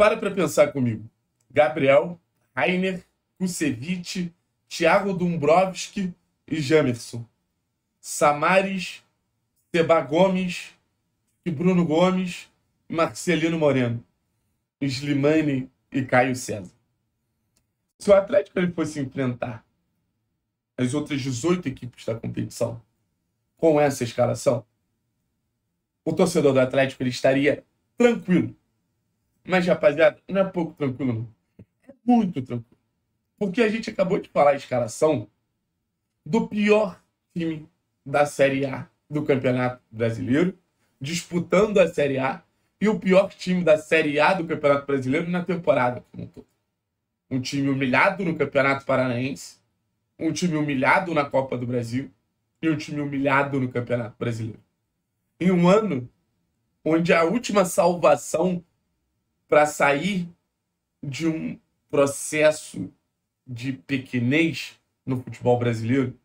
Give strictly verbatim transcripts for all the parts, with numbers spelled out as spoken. Para para pensar comigo. Gabriel, Rainer, Kucevic, Thiago Dumbrovski e Jamerson. Samaris, Seba Gomes, e Bruno Gomes, Marcelino Moreno, Slimane e Caio César. Se o Atlético ele fosse enfrentar as outras dezoito equipes da competição com essa escalação, o torcedor do Atlético ele estaria tranquilo. Mas, rapaziada, não é pouco tranquilo, não. É muito tranquilo. Porque a gente acabou de falar a escalação do pior time da Série A do Campeonato Brasileiro, disputando a Série A, e o pior time da Série A do Campeonato Brasileiro na temporada como um todo. Um time humilhado no Campeonato Paranaense, um time humilhado na Copa do Brasil e um time humilhado no Campeonato Brasileiro. Em um ano onde a última salvação para sair de um processo de pequenez no futebol brasileiro,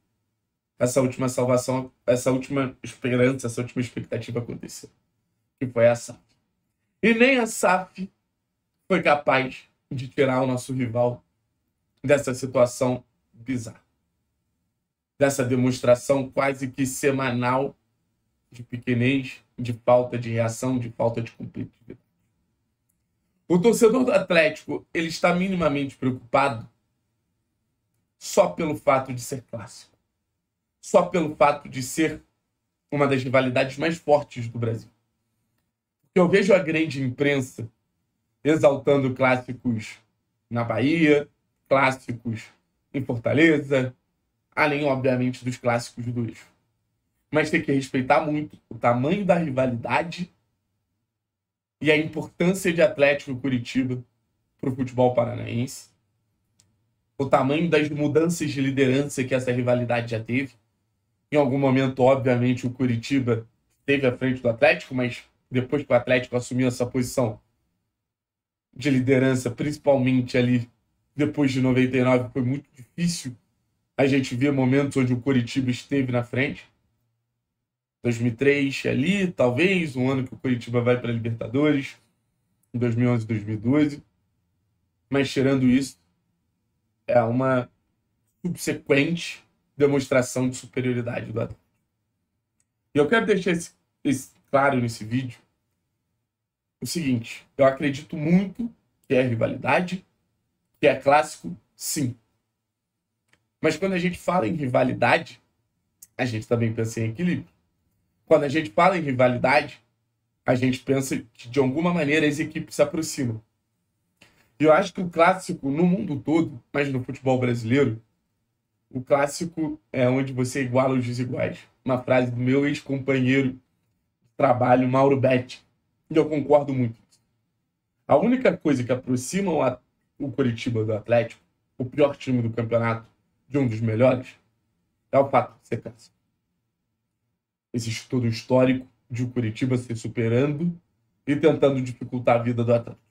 essa última salvação, essa última esperança, essa última expectativa aconteceu, que foi a S A F. E nem a S A F foi capaz de tirar o nosso rival dessa situação bizarra, dessa demonstração quase que semanal de pequenez, de falta de reação, de falta de competitividade. O torcedor do Atlético ele está minimamente preocupado só pelo fato de ser clássico. Só pelo fato de ser uma das rivalidades mais fortes do Brasil. Eu vejo a grande imprensa exaltando clássicos na Bahia, clássicos em Fortaleza, além, obviamente, dos clássicos do Eixo. Mas tem que respeitar muito o tamanho da rivalidade e a importância de Atlético Curitiba para o futebol paranaense, o tamanho das mudanças de liderança que essa rivalidade já teve. Em algum momento, obviamente, o Curitiba esteve à frente do Atlético, mas depois que o Atlético assumiu essa posição de liderança, principalmente ali depois de noventa e nove, foi muito difícil a gente ver momentos onde o Curitiba esteve na frente. dois mil e três ali, talvez, um ano que o Curitiba vai para a Libertadores, em dois mil e onze, dois mil e doze. Mas tirando isso, é uma subsequente demonstração de superioridade do Atlético. E eu quero deixar esse, esse claro nesse vídeo o seguinte: eu acredito muito que é rivalidade, que é clássico, sim. Mas quando a gente fala em rivalidade, a gente também pensa em equilíbrio. Quando a gente fala em rivalidade, a gente pensa que de alguma maneira as equipes se aproximam. E eu acho que o clássico no mundo todo, mas no futebol brasileiro, o clássico é onde você iguala os desiguais. Uma frase do meu ex-companheiro de trabalho, Mauro Betti. E eu concordo muito. A única coisa que aproxima o Curitiba do Atlético, o pior time do campeonato, de um dos melhores, é o fato de ser clássico. Existe todo o histórico de o Curitiba se superando e tentando dificultar a vida do Atlético.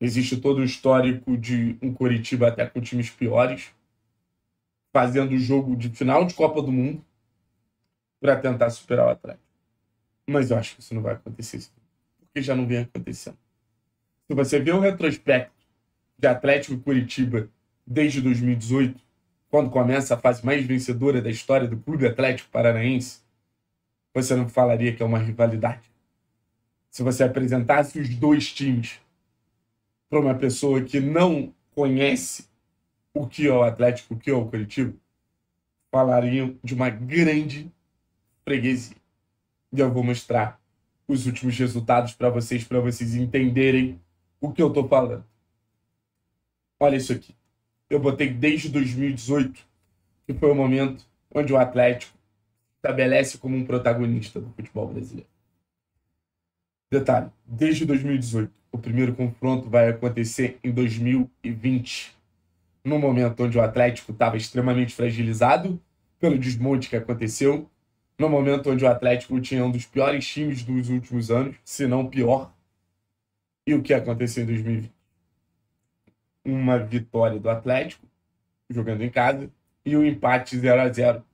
Existe todo o histórico de um Curitiba até com times piores, fazendo o jogo de final de Copa do Mundo para tentar superar o Atlético. Mas eu acho que isso não vai acontecer, porque já não vem acontecendo. Se você vê o retrospecto de Atlético e Curitiba desde dois mil e dezoito, quando começa a fase mais vencedora da história do Clube Atlético Paranaense, você não falaria que é uma rivalidade. Se você apresentasse os dois times para uma pessoa que não conhece o que é o Atlético, o que é o Curitiba, falariam de uma grande freguesia. E eu vou mostrar os últimos resultados para vocês, para vocês entenderem o que eu estou falando. Olha isso aqui. Eu botei desde dois mil e dezoito, que foi o momento onde o Atlético estabelece como um protagonista do futebol brasileiro. Detalhe, desde dois mil e dezoito, o primeiro confronto vai acontecer em dois mil e vinte, no momento onde o Atlético estava extremamente fragilizado pelo desmonte que aconteceu, no momento onde o Atlético tinha um dos piores times dos últimos anos, se não pior. E o que aconteceu em dois mil e vinte? Uma vitória do Atlético, jogando em casa, e um empate zero a zero,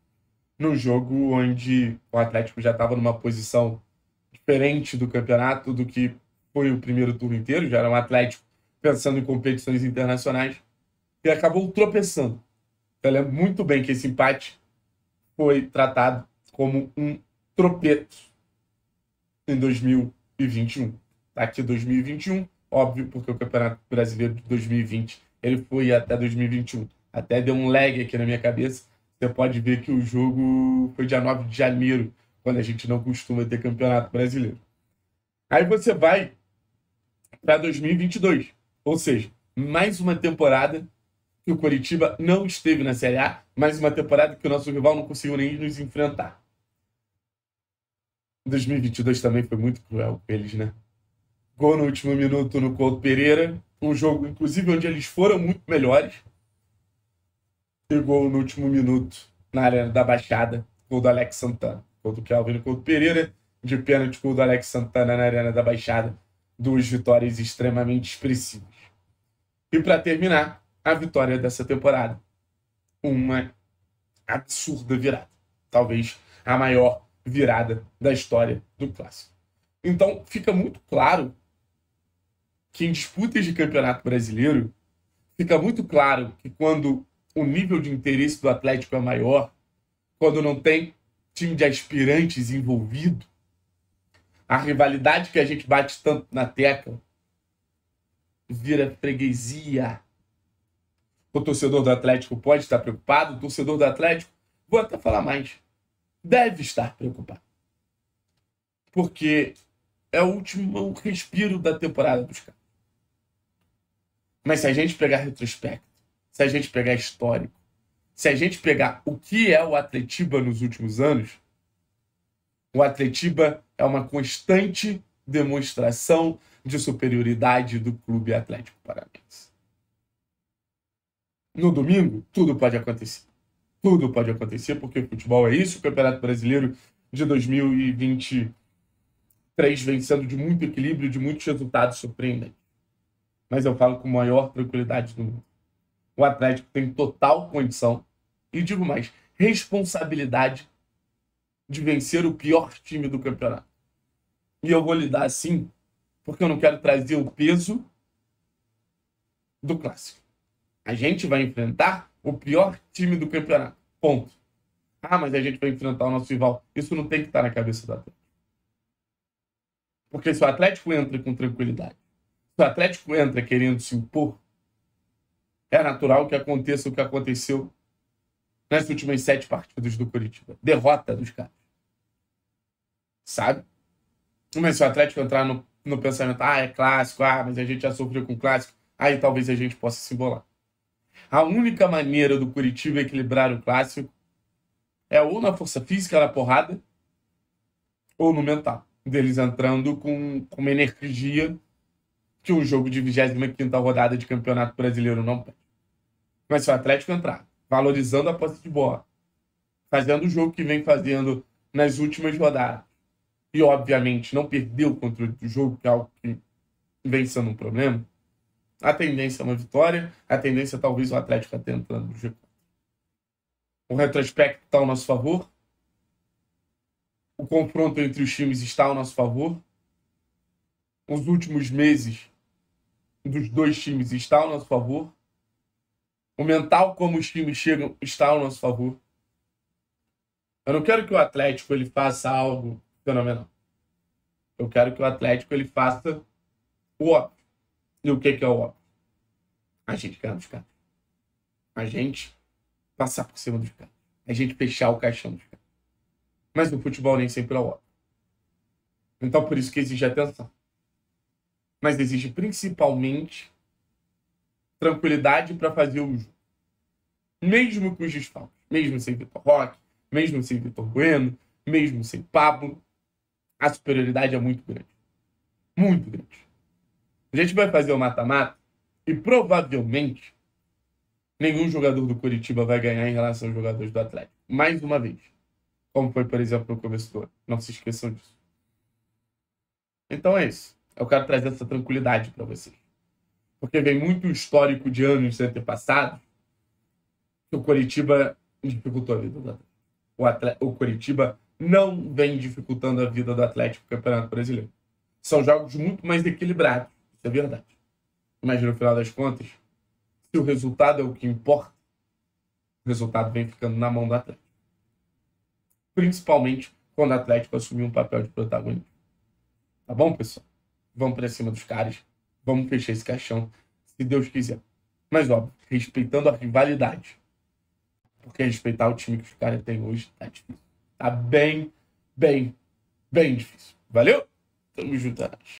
num jogo onde o Atlético já estava numa posição diferente do campeonato do que foi o primeiro turno inteiro, já era um Atlético pensando em competições internacionais, e acabou tropeçando. Eu lembro muito bem que esse empate foi tratado como um tropeço em dois mil e vinte e um. Aqui dois mil e vinte e um, óbvio, porque o Campeonato Brasileiro de dois mil e vinte ele foi até dois mil e vinte e um. Até deu um lag aqui na minha cabeça. Você pode ver que o jogo foi dia nove de janeiro, quando a gente não costuma ter Campeonato Brasileiro. Aí você vai para dois mil e vinte e dois, ou seja, mais uma temporada que o Coritiba não esteve na Série A, mais uma temporada que o nosso rival não conseguiu nem nos enfrentar. dois mil e vinte e dois também foi muito cruel com eles, né? Gol no último minuto no Couto Pereira, um jogo, inclusive, onde eles foram muito melhores. E gol no último minuto na Arena da Baixada, gol do Alex Santana. Gol do Kelvin no Couto Pereira, de pênalti, gol do Alex Santana na Arena da Baixada. Duas vitórias extremamente expressivas. E para terminar, a vitória dessa temporada. Uma absurda virada. Talvez a maior virada da história do Clássico. Então, fica muito claro que em disputas de Campeonato Brasileiro, fica muito claro que quando o nível de interesse do Atlético é maior, quando não tem time de aspirantes envolvido, a rivalidade que a gente bate tanto na tecla vira freguesia. O torcedor do Atlético pode estar preocupado. O torcedor do Atlético, vou até falar mais, deve estar preocupado. Porque é o último respiro da temporada dos caras. Mas se a gente pegar retrospecto, se a gente pegar histórico, se a gente pegar o que é o Atletiba nos últimos anos, o Atletiba é uma constante demonstração de superioridade do Clube Atlético Paranaense. No domingo, tudo pode acontecer. Tudo pode acontecer, porque o futebol é isso. O Campeonato Brasileiro de dois mil e vinte e três vem sendo de muito equilíbrio, de muitos resultados surpreendentes. Mas eu falo com a maior tranquilidade do mundo. O Atlético tem total condição, e digo mais, responsabilidade de vencer o pior time do campeonato. E eu vou lidar assim, porque eu não quero trazer o peso do clássico. A gente vai enfrentar o pior time do campeonato. Ponto. Ah, mas a gente vai enfrentar o nosso rival. Isso não tem que estar na cabeça do Atlético. Porque se o Atlético entra com tranquilidade, se o Atlético entra querendo se impor, é natural que aconteça o que aconteceu nas últimas sete partidas do Coritiba. Derrota dos caras. Sabe? Mas se o Atlético entrar no, no pensamento, ah, é clássico, ah, mas a gente já sofreu com clássico, aí talvez a gente possa se embolar. A única maneira do Coritiba equilibrar o clássico é ou na força física, na porrada, ou no mental. Deles entrando com, com uma energia que um jogo de vigésima quinta rodada de Campeonato Brasileiro não perde. Mas se o Atlético entrar valorizando a posse de bola, fazendo o jogo que vem fazendo nas últimas rodadas, e obviamente não perder o controle do jogo, que é algo que vem sendo um problema, a tendência é uma vitória, a tendência talvez o Atlético até entrando no G quatro. O retrospecto está ao nosso favor, o confronto entre os times está ao nosso favor, os últimos meses dos dois times está ao nosso favor, o mental como os times chegam está ao nosso favor. Eu não quero que o Atlético ele faça algo fenomenal. Eu quero que o Atlético ele faça o óbvio. E o que, que é o óbvio? A gente ganhar dos caras. A gente passar por cima dos caras. A gente fechar o caixão dos caras. Mas no futebol nem sempre é o óbvio. Então por isso que exige atenção. Mas exige principalmente tranquilidade para fazer o jogo. Mesmo com os desfalques. Mesmo sem Vitor Roque. Mesmo sem Vitor Bueno. Mesmo sem Pablo. A superioridade é muito grande. Muito grande. A gente vai fazer o mata-mata e provavelmente nenhum jogador do Coritiba vai ganhar em relação aos jogadores do Atlético. Mais uma vez. Como foi, por exemplo, no começo do ano. Não se esqueçam disso. Então é isso. Eu quero trazer essa tranquilidade para vocês. Porque vem muito histórico de anos antepassados que o Coritiba dificultou a vida do Atlético. O, Atlético, o Coritiba não vem dificultando a vida do Atlético no Campeonato Brasileiro. são jogos muito mais equilibrados. Isso é verdade. Mas no final das contas, se o resultado é o que importa, o resultado vem ficando na mão do Atlético. Principalmente quando o Atlético assumiu um papel de protagonista. Tá bom, pessoal? Vamos para cima dos caras. Vamos fechar esse caixão, se Deus quiser. Mas, óbvio, respeitando a rivalidade. Porque respeitar o time que os caras têm hoje tá difícil. Tá bem, bem, bem difícil. Valeu? Tamo junto.